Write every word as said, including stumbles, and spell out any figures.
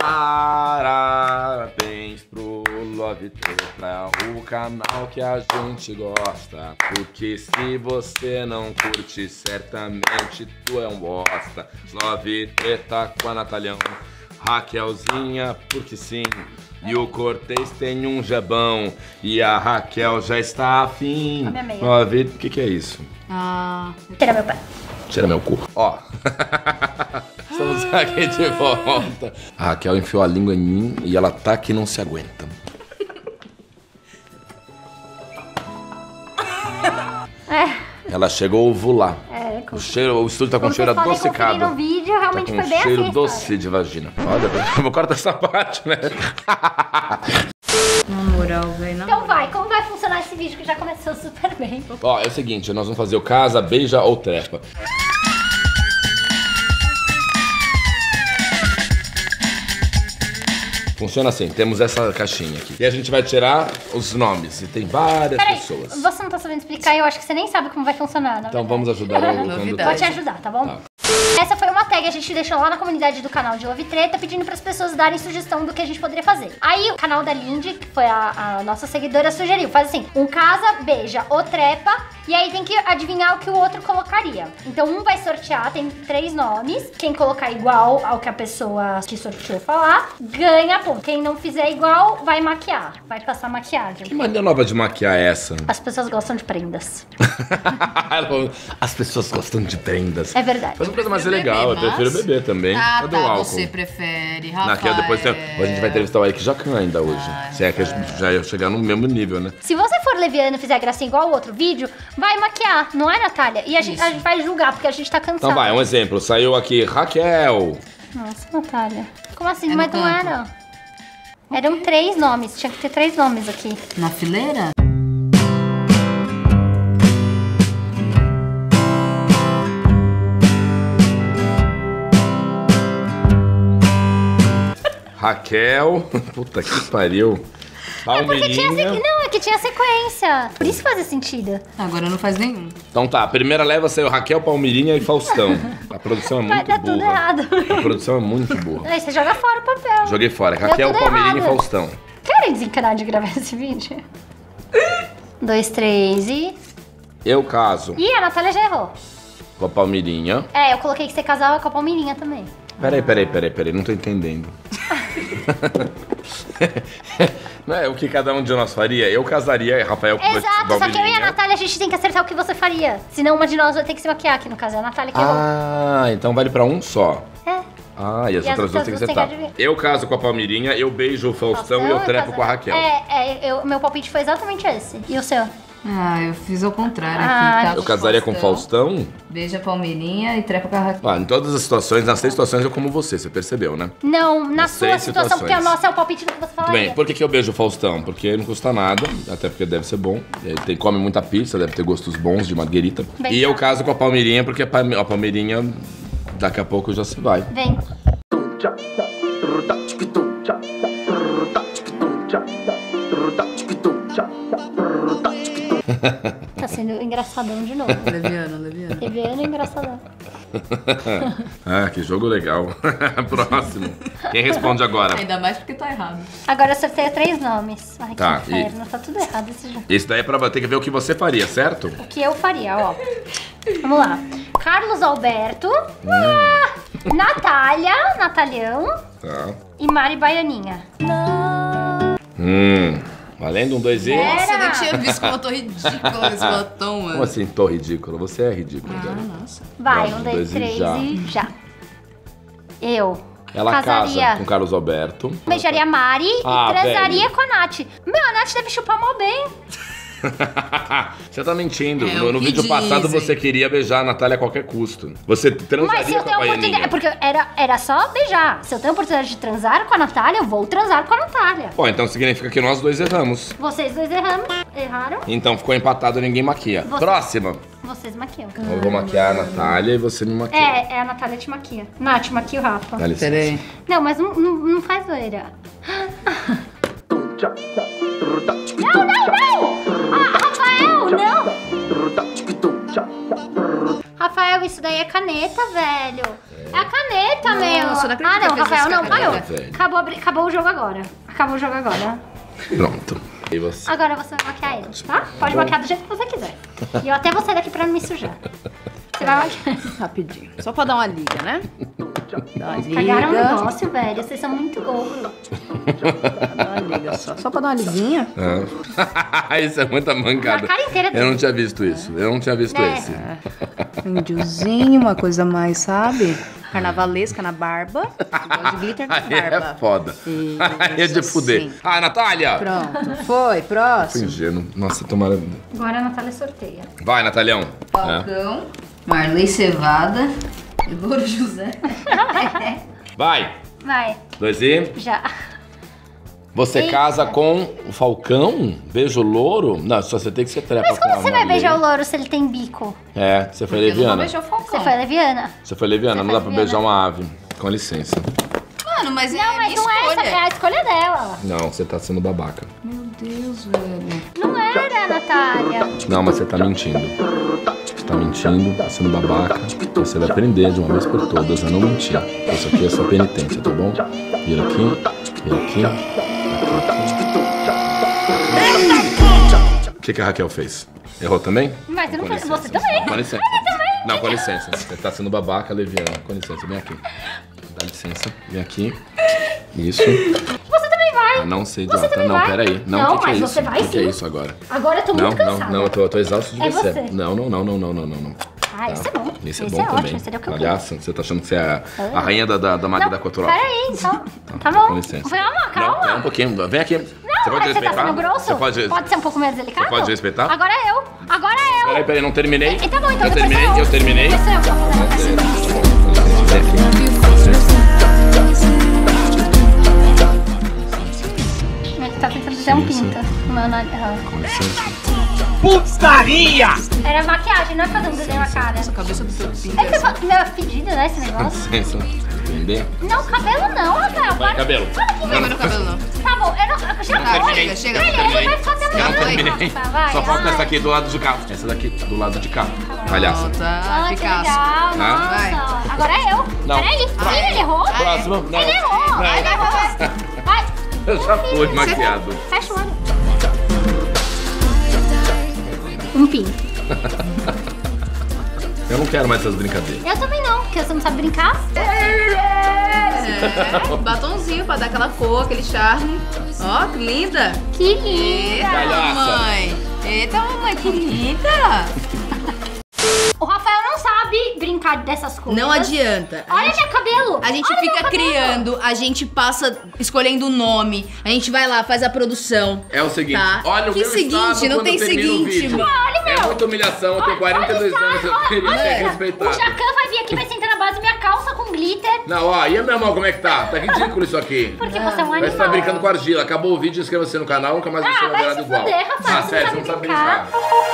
Parabéns pro Love Treta, o canal que a gente gosta. Porque se você não curte, certamente tu é um bosta. Love Treta com a Natalhão, Raquelzinha, porque sim. E o Cortez tem um jabão e a Raquel já está afim. A minha meia. Love, o que que é isso? Ah, tira meu pé. Tira meu cu. Ó. Estamos aqui de volta. A Raquel enfiou a língua em mim e ela tá que não se aguenta. É. Ela chegou a ovular. É, o, cheiro, o estúdio tá com como cheiro adocicado. No vídeo, realmente tá com foi bem cheiro assim, doce de vagina. Olha, vou cortar essa parte, né? Na moral, velho. Então moral. Vai, como vai funcionar esse vídeo que já começou super bem? Ó, é o seguinte, nós vamos fazer o casa, beija ou trepa. Funciona assim, temos essa caixinha aqui. E a gente vai tirar os nomes, e tem várias Peraí, pessoas. Você não tá sabendo explicar, eu acho que você nem sabe como vai funcionar, né? Então vamos ajudar o Vou te ajudar, tá bom? Tá. Essa foi uma tag que a gente deixou lá na comunidade do canal de Love Treta, pedindo pras pessoas darem sugestão do que a gente poderia fazer. Aí o canal da Lindy, que foi a, a nossa seguidora, sugeriu, faz assim, um casa, beija ou trepa, e aí tem que adivinhar o que o outro colocaria. Então um vai sortear, tem três nomes, quem colocar igual ao que a pessoa que sorteou falar, ganha ponto. Quem não fizer igual, vai maquiar, vai passar maquiagem. Que maneira nova de maquiar é essa? As pessoas gostam de prendas. As pessoas gostam de prendas. É verdade. Faz uma coisa mais legal, mas... eu prefiro beber também. Ah, tá, álcool. Você prefere, Rafael. Naquela depois tem... a gente vai entrevistar o Aiki Jocant ainda hoje. Ah, se é que a gente já ia chegar no mesmo nível, né? Se você for leviano e fizer gracinha igual o outro vídeo, vai maquiar, não é, Natália? E a gente, a gente vai julgar, porque a gente tá cansado. Então vai, um exemplo. Saiu aqui, Raquel. Nossa, Natália. Como assim? É mas não era. Eram três nomes, tinha que ter três nomes aqui. Na fileira? Raquel, puta que pariu. Palmirinha. É tinha sequ... Não, é que tinha sequência. Por isso fazia sentido. Agora não faz nenhum. Então tá, a primeira leva saiu Raquel, Palmirinha e Faustão. A produção é muito Vai, burra. Tudo errado. A produção é muito burra. Aí você joga fora o papel. Joguei fora. Raquel, Palmirinha errado. e Faustão. Querem desencanar de gravar esse vídeo? Um, dois, três e... Eu caso. Ih, a Natália já errou. Com a Palmirinha. É, eu coloquei que você casava com a Palmirinha também. Peraí, peraí, peraí, peraí. Não tô entendendo. Não é o que cada um de nós faria? Eu casaria, Rafael... Exato, só que eu e a Natália, a gente tem que acertar o que você faria. Senão uma de nós vai ter que se maquiar, que no caso é a Natália que errou. Ah, eu... então vale pra um só. É. Ah, e as, e as outras duas tem que acertar. Eu caso com a Palmirinha, eu beijo o Faustão, Faustão e eu trepo eu com a Raquel. É, é eu, meu palpite foi exatamente esse. E o seu? Ah, eu fiz ao contrário ah, aqui. Eu casaria Faustão, com Faustão? Beija a Palmirinha e trepa com a Raquel. Ah, em todas as situações, nas seis situações eu como você, você percebeu, né? Não, na nas sua situação, situações. Porque a nossa é o palpite do que você falaria. Bem, por que que eu beijo o Faustão? Porque não custa nada, até porque deve ser bom. Ele tem, come muita pizza, deve ter gostos bons de marguerita. Bem, e eu caso com a Palmirinha, porque a Palmirinha daqui a pouco já se vai. Vem. Tá sendo engraçadão de novo. Leviano, leviano. Leviano e engraçadão. Ah, que jogo legal. Próximo. Quem responde agora? Ainda mais porque tá errado. Agora eu sorteio três nomes. Ai, tá, que inferno. E... Tá tudo errado esse jogo. Isso daí é pra ter que ver o que você faria, certo? O que eu faria, ó. Vamos lá. Carlos Alberto. Hum. Natália, Natalião. Tá. E Mari Baianinha. Não. Hum. Valendo um, dois e... Nossa, eu nem tinha visto como eu tô ridícula nesse batom, mano. Como assim, tô ridícula? Você é ridícula, ah, galera. Nossa. Vai, um, dois, três e já. Eu Ela casaria casa com Carlos Alberto. Beijaria a Mari ah, e transaria velho. com a Nath. Meu, a Nath deve chupar mó bem. Você tá mentindo. É, no no vídeo dizem. passado você queria beijar a Natália a qualquer custo. Você transaria Mas se eu tenho com a oportunidade. Porque era, era só beijar. Se eu tenho a oportunidade de transar com a Natália, eu vou transar com a Natália. Pô, então significa que nós dois erramos. Vocês dois erramos. Erraram. Então ficou empatado, ninguém maquia. Você... Próxima. Vocês maquiam. Eu vou maquiar a Natália e você me maquia. É, é a Natália te maquia. Nath, maquia o Rafa. Dá licença. Peraí. Não, mas não, não, não faz zoeira. Não, não, não! Ah, Rafael, não! Rafael, isso daí é caneta, velho. É. É a caneta, meu. Nossa, não acredito. Ah, não, Rafael, não, parou. Acabou, acabou o jogo agora. Acabou o jogo agora. Pronto. E você? Agora você vai bloquear ele, tá? Pode bloquear do jeito que você quiser. E eu até vou sair daqui pra não me sujar. Você vai bloquear. Rapidinho. Só pra dar uma liga, né? Cagaram o negócio, velho. Vocês são muito gordos. Só, só pra dar uma liguinha. É. Isso é muita mancada. A cara inteira dele. Eu não tinha visto isso. É. Eu não tinha visto é. esse. É. Um índiozinho, uma coisa mais, sabe? Carnavalesca na barba. Igual de glitter na barba. É foda. E... é de fuder. Sim. Ah, Natália! Pronto. Foi, próximo. Foi ingênuo. Nossa, tomara. Agora a Natália sorteia. Vai, Natalhão. Falcão, é. Marley Cevada e Louro José. Vai. Vai. Dois e? Já. Você Eita. casa com o Falcão? Beija o louro? Não, só você tem que ser trepa. Mas como com você vai beijar o louro se ele tem bico? É, você foi Porque leviana. Você foi leviana. Você foi leviana, você não foi dá leviana. pra beijar uma ave. Com licença. Mano, mas não, é mas não escolha. é essa, é a escolha dela. Não, você tá sendo babaca. Meu Deus, velho. Não era, Natália. Não, mas você tá mentindo. Você tá mentindo, tá sendo babaca. Você vai aprender de uma vez por todas a não mentir. Isso aqui é sua penitência, tá bom? Vira aqui, vira aqui. O que, que a Raquel fez? Errou também? Mas não, eu não fez, você também. Com licença. Também. Não, com licença. Você tá sendo babaca, leviana. Com licença, vem aqui. Dá licença, vem aqui. Isso. Você também vai. Ah, não sei, idiota. Não, vai. peraí. Não, não que mas que é você isso? vai sim. O que é isso agora? Agora eu tô muito não, cansada. Não, não, eu tô, eu tô exausto de é você. você. Não, não, não, não, não, não, não. Ah, tá. Isso é bom. Isso é bom é também. Ótimo, o que eu Malhaça, você tá achando que você é a, a rainha da, da, da magia da Coturosa? Peraí, então. Tá bom. Com licença. Calma, calma. Não, um pouquinho. Vem aqui. Você pode respeitar? Tá sendo grosso? Você pode... pode ser um pouco menos delicado? Você pode respeitar? Agora eu! Agora eu! Peraí, peraí, não terminei. E, tá bom, então. Eu terminei, eu, eu terminei. Eu sou eu. Tá tentando fazer um pinta. Putaria! Era maquiagem, não é fazer um desenho na cara. Essa cabeça do seu pinto. É que você é fedida, né, esse negócio? Entendeu? Não, cabelo não, Rafael. Vai, cabelo. Não, não, cabelo não. Tá bom, eu não... Já vai. Chega, chega. Ele vai fazer uma... Só falta essa aqui do lado de cá. Essa daqui do lado de cá. Palhaça. Tá, que legal. Nossa. Agora é eu. Peraí. Ih, ele errou. Próximo. Ele errou. Ele errou. Vai. Eu já fui maquiado. Fecha o olho. Um pinto. Eu não quero mais essas brincadeiras. Eu também não, porque você não sabe brincar. É, batonzinho pra dar aquela cor, aquele charme. Ó, que linda. Que linda. Eita, mamãe. Eita, mamãe, que linda. O Rafael não sabe brincar dessas coisas. Não adianta. A Olha gente, meu cabelo. A gente Olha fica criando, a gente passa escolhendo o nome, a gente vai lá, faz a produção. É o seguinte, tá? Olha o que meu seguinte, não tem seguinte. Olha, meu. É muita humilhação, eu tenho quarenta e dois olha, anos, eu olha, queria olha. ser respeitado. O Chacan vai vir aqui, vai sentar na base, minha calça com glitter. Não, ó, e a minha mão, como é que tá? Tá ridículo isso aqui. Porque ah. você é um animal. Você tá brincando com argila. Acabou o vídeo, inscreva-se no canal, nunca mais ah, você vai virar igual. Foder, Rafael, ah, sério, você não sabe brincar. brincar.